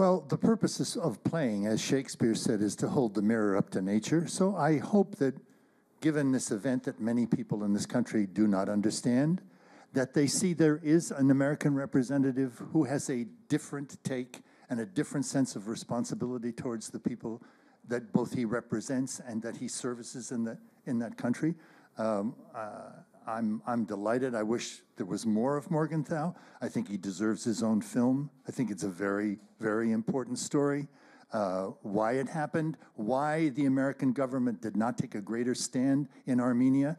Well, the purpose of playing, as Shakespeare said, is to hold the mirror up to nature. So I hope that, given this event that many people in this country do not understand, that they see there is an American representative who has a different take and a different sense of responsibility towards the people that both he represents and that he services in that country. I'm delighted. I wish there was more of Morgenthau. I think he deserves his own film. I think it's a very, very important story. Why it happened, why the American government did not take a greater stand in Armenia,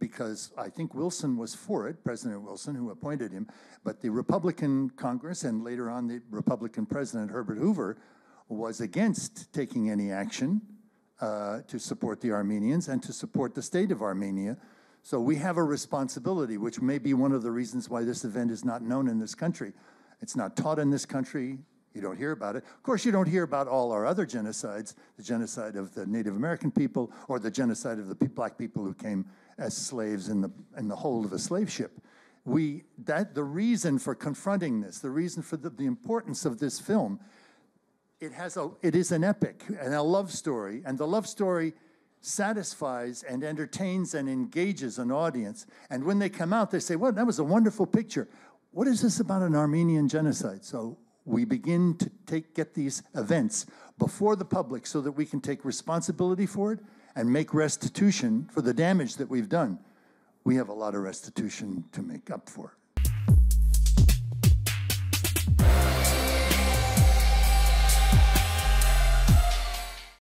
because I think Wilson was for it, President Wilson, who appointed him, but the Republican Congress and later on the Republican President Herbert Hoover was against taking any action to support the Armenians and to support the state of Armenia. So we have a responsibility, which may be one of the reasons why this event is not known in this country. It's not taught in this country. You don't hear about it. Of course, you don't hear about all our other genocides, the genocide of the Native American people or the genocide of the black people who came as slaves in the hold of a slave ship. The reason for confronting this, the reason for the importance of this film, it is an epic and a love story, and the love story satisfies and entertains and engages an audience. And when they come out, they say, well, that was a wonderful picture. What is this about an Armenian genocide? So we begin to get these events before the public so that we can take responsibility for it and make restitution for the damage that we've done. We have a lot of restitution to make up for.